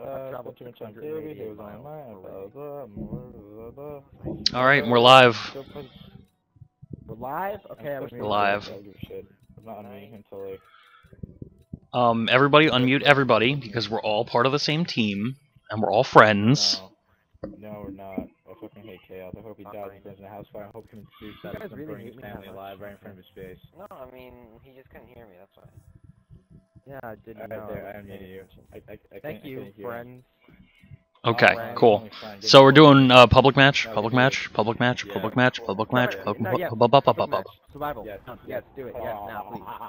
All right, we're live. We're live? Okay, I was live. Everybody unmute everybody, because we're all part of the same team, and we're all friends. No, we're not. I fucking hate Chaos. I hope he dies in a house fire. I hope he commits suicide and burn his family alive right in front of his face. No, I mean, he just couldn't hear me, that's why. Yeah, I didn't know. I unmuted you. Thank you, friends. Okay, cool. So we're doing public match, public match, public match, public match, public match, public match, public match. Survival. Yes, do it. Yes, now, please.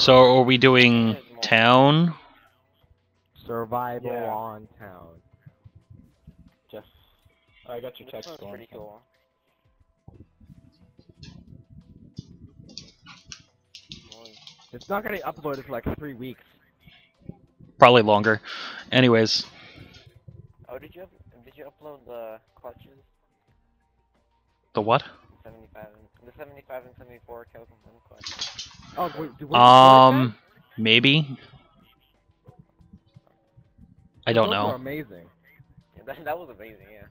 So are we doing town? Survival on town. Just I got your text going. Pretty cool. It's not gonna be uploaded for like 3 weeks. Probably longer. Anyways. Oh, did you upload the clutches? The what? 75. The 75 and 74 kills in one clutch. Oh, wait, maybe. I don't know. Those were amazing. Yeah, that was amazing, yeah.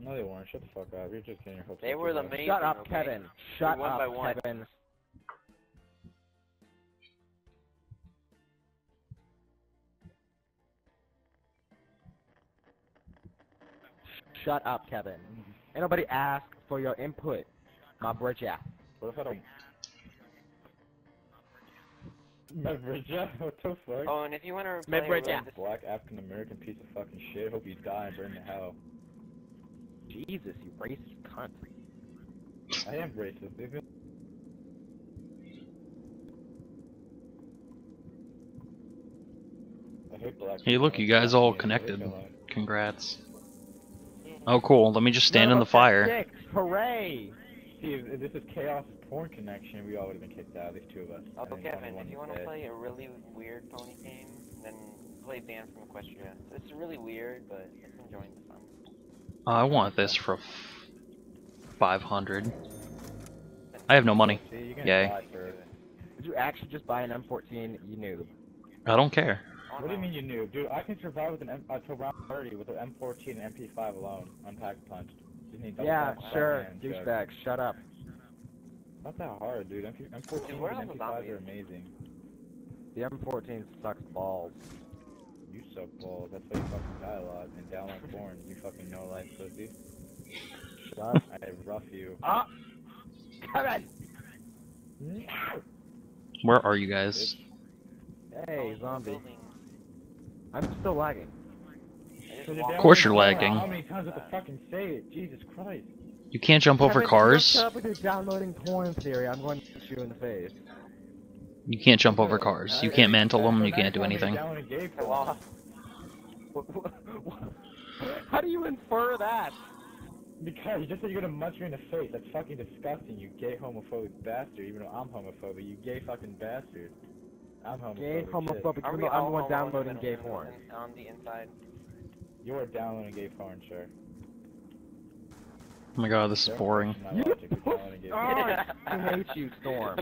No, they weren't. Shut the fuck up. You're just getting your hopes. They were the amazing. Shut up, okay? Kevin. Shut up, by one. Kevin. Shut up, Kevin. Ain't nobody asked for your input, my bridger. What if I don't? My bridger? What the fuck? Oh, and if you want to replay with this black African American piece of fucking shit, hope you die and burn to hell. Jesus, you racist cunt. I am racist, isn't it? I hate black. Hey, look, you guys all connected. Congrats. Oh, cool. Let me just stand in the fire. Six. Hooray! See, if this is Chaos Porn Connection, we all would have been kicked out, at least two of us. Oh, Kevin, if you want to play a really weird pony game, then play Banned from Equestria. It's really weird, but it's enjoying the fun. I want this for 500. I have no money. See, yay. Did you actually just buy an M14, you noob? I don't care. What do you mean you knew? Dude, I can survive with an until round 30 with an M14 and MP5 alone. Unpacked punch. Yeah, sure. Douchebag, shut up. Not that hard, dude. M14 and MP5 are amazing. The M14 sucks balls. You suck balls. That's why you fucking die a lot. And down like porn. You fucking no life, pussy. Shut up. I rough you. Ah! Kevin! Where are you guys? Hey, zombie. I'm still lagging. Of course you're lagging. How many times did the fucking say it? Jesus Christ. You can't jump over cars? Shut up with your downloading porn theory. I'm going to punch you in the face. You can't jump over cars. You can't mantle them. You can't do anything. How do you infer that? Because you just said you're gonna munch me in the face. That's fucking disgusting, you gay homophobic bastard. Even though I'm homophobic, you gay fucking bastard. I'm homophobic. Gay homophobic. I'm the one downloading gay porn. On the inside. You are downloading gay porn, sure. Oh my god, this is boring. I hate you, Storm.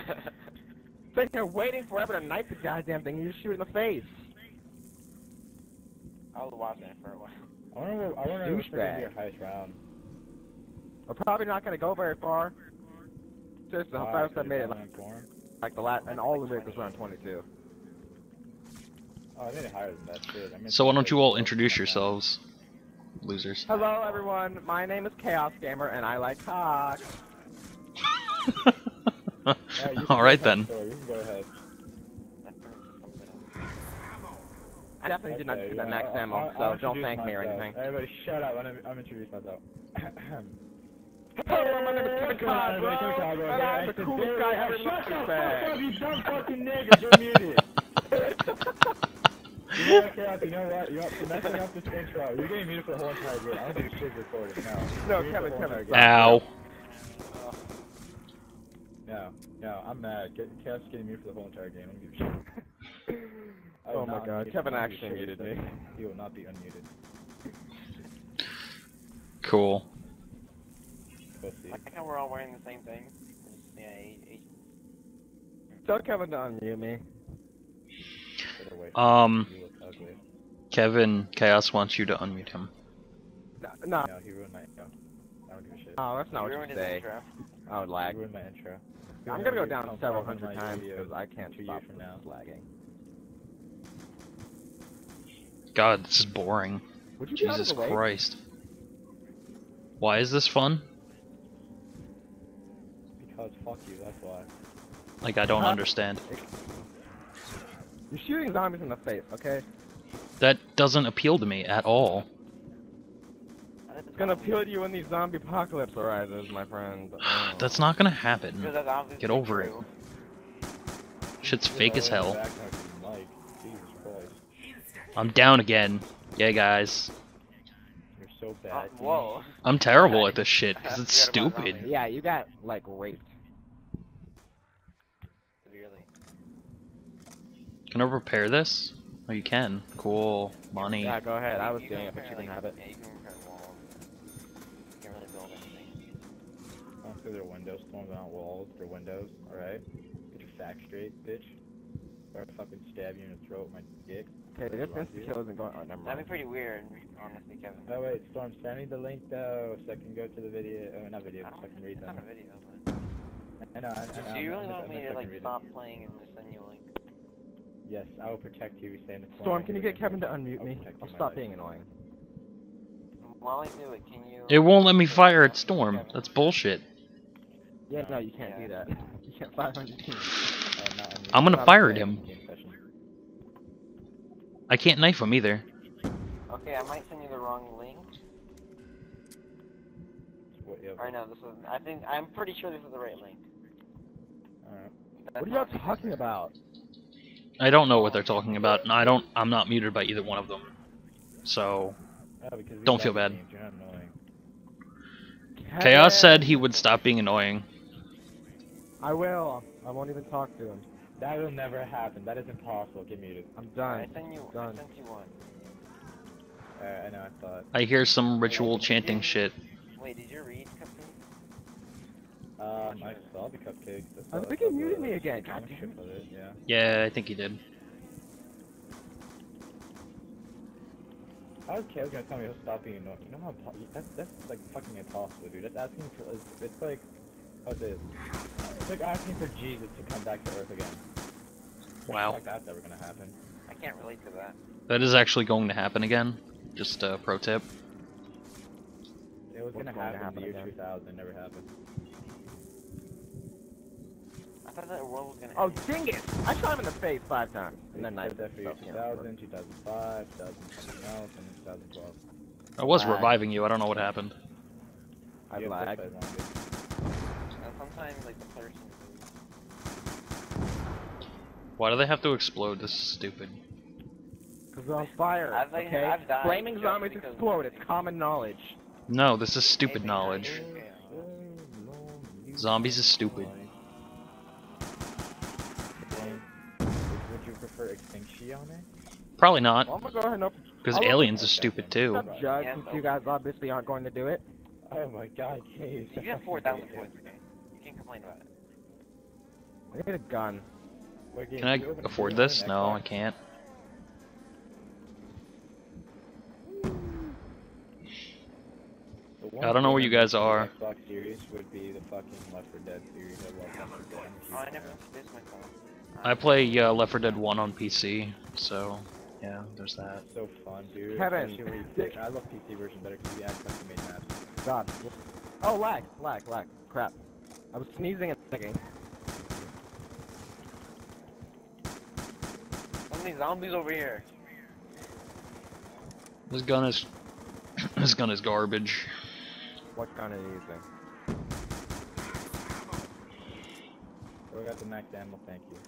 But you're waiting forever to knife the goddamn thing. You just shoot in the face. I was watching it for a while. I wonder if we're gonna be your highest round. We're probably not gonna go very far. Just how fast I made it. Like the last, and all the way was around 22. Oh, I made it higher than that shit. So why don't you all introduce yourselves, losers? Hello, everyone. My name is Chaos Gamer, and I like cock. All right then. I definitely did not get that max ammo, so don't thank me or anything. Everybody, shut up! I'm introducing myself. Hello, my name is Kevin Cobb, bro! And I'm the coolest guy ever in my bag! Shut the fuck up, you dumb fucking niggas! You're muted! You know what? You're messing up this intro. You're getting muted for the whole entire game. I don't do shit recording now. No, Kevin. Ow. No, I'm mad. Kev's getting muted for the whole entire game. I don't give a shit. Oh my god, Kevin actually muted me. He will not be unmuted. Cool. pussy. I like how we're all wearing the same thing. Yeah, tell Kevin to unmute me. Kevin, Chaos wants you to unmute him. No, he ruined my intro. I don't give a shit. Oh, that's not what you say. I would lag. He ruined my intro. I'm gonna go down several hundred times because I can't stop from now lagging. God, this is boring. Jesus Christ. Why is this fun? Because fuck you, that's why. Like, I don't understand. You're shooting zombies in the face, okay? That doesn't appeal to me at all. It's gonna appeal to you when the zombie apocalypse arises, my friend. Oh. That's not gonna happen. Get over it. Shit's fake as hell. I'm down again. Yeah, guys. You're so bad. Whoa. I'm terrible at this shit because it's stupid. Yeah, you got like raped. Can I repair this? Oh, you can. Cool. Money. Yeah, go ahead. I was doing it, but you didn't have it. You can't really build anything. Don't through their windows, storm down walls, their windows, alright? Get your facts straight, bitch. Or I fucking stab you in the throat with my dick. Okay, this insta kill isn't going on. Never mind. That'd be pretty weird, honestly, Kevin. Oh, wait, Storm, send me the link though, so I can go to the video. Oh, not video, so I can read them. It's not a video, but... I know. Do you really want me to, like, stop playing and just send you a link? Yes, I will protect you. Storm, can you get Kevin to unmute me? I'll stop being annoying. While I do it, can you... It won't let me fire at Storm. That's bullshit. Yeah, no, you can't do that. You can't fire on your team. I'm gonna fire at him. I can't knife him either. Okay, I might send you the wrong link. Alright, no, this is... I think... I'm pretty sure this is the right link. Alright. What are y'all talking about? I don't know what they're talking about, and I'm not muted by either one of them. So, don't feel bad. Chaos said he would stop being annoying. I will. I won't even talk to him. That will never happen. That is impossible. Get muted. I'm done. I sent you one. I know, I thought. I hear some ritual chanting shit. Wait, did you read I saw the cupcakes. I think he muted me again. God damn it. Yeah, I think he did. How is Chaos gonna tell me he'll stop being annoying? You know how that's like fucking impossible, dude. That's asking for it's like how's it? It's like asking for Jesus to come back to Earth again. Wow. Like that's never gonna happen. I can't relate to that. That is actually going to happen again. Just a pro tip. It was gonna happen in the year 2000. It never happened. I thought that world was gonna end. Oh, dang it! I shot him in the face 5 times. And then I did that for you. 2000, 2005, 2000, else, and 2012. I was reviving you. I don't know what happened. I lagged. Sometimes, like, the person. Why do they have to explode? This is stupid. Because they're on fire. Okay? Flaming zombies explode. It's common knowledge. No, this is stupid knowledge. Zombies is stupid. For extinction on it? Probably not. Because aliens are stupid too. Judge, since you guys obviously aren't going to do it. Oh my god, jeez. You have 4,000 points per game. You can't complain about it. I need a gun. Can I afford this? No, I can't. I don't know where you guys are. Xbox series would be the fucking Left 4 Dead series. I never introduced myself. I play Left 4 Dead 1 on PC, so yeah, there's that. So fun, dude. Kevin, I love PC version better because you actually made maps. God. Oh, lag. Crap. I was sneezing and thinking. So many zombies over here. This gun is garbage. What gun are you using? Oh, we got the max ammo, thank you.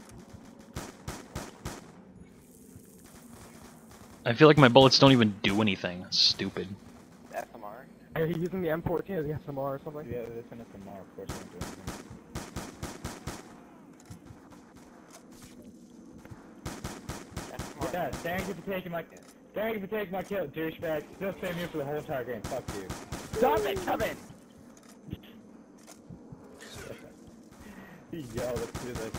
I feel like my bullets don't even do anything. That's stupid. The SMR? Are you using the M14 or the SMR or something? Yeah, it's an SMR. Of course, I don't do anything. Yeah, thank you for taking my kill, douchebag. Still staying here for the whole entire game. Fuck you. Stop it, Kevin! Yo, let's do this.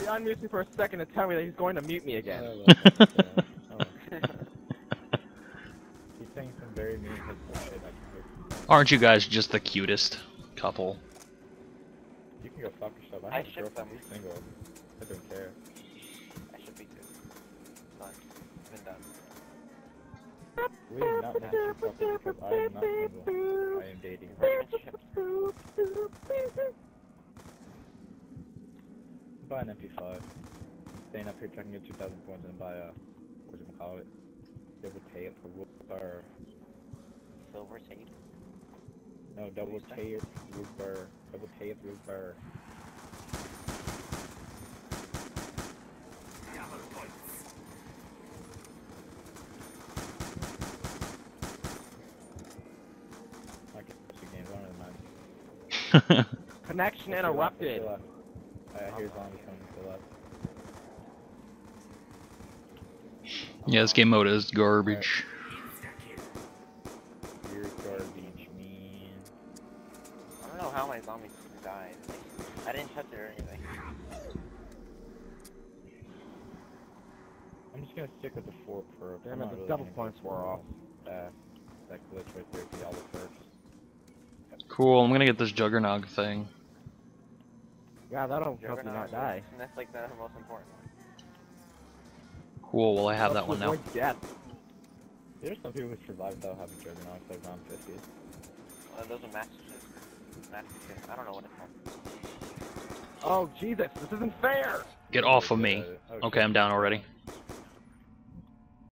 He unmutes me for a second to tell me that he's going to mute me again. Oh. He's saying some very meaningful shit. Aren't you guys just the cutest couple? You can go fuck yourself. I should be single. I don't care. I should be good. Not been done. We are not natural couples because I am not single. I am dating relationships. Buy an MP5. Staying up here trying to get 2,000 points and buy a... what do you call it? Double tape or... Silver tape? No, double tape roofer. Double tape roofer. I can push the game. I don't know. Connection interrupted. Here's zombies coming to the left. Yeah, this game mode is garbage. Right. You're garbage, man. I don't know how my zombies died. Like, I didn't touch it or anything. I'm just gonna stick with the 4 perk. Damn it, the double points were off. That glitch right there, the other perks. Cool, I'm gonna get this Juggernog thing. Yeah, that'll help you not die. And that's like the most important one. Cool, well I have that one now. Death. There's some people who survive without having Juggernauts, like round 50. Those are max shit. I don't know what it's called. Oh Jesus, this isn't fair! Get off of me. Okay, I'm down already.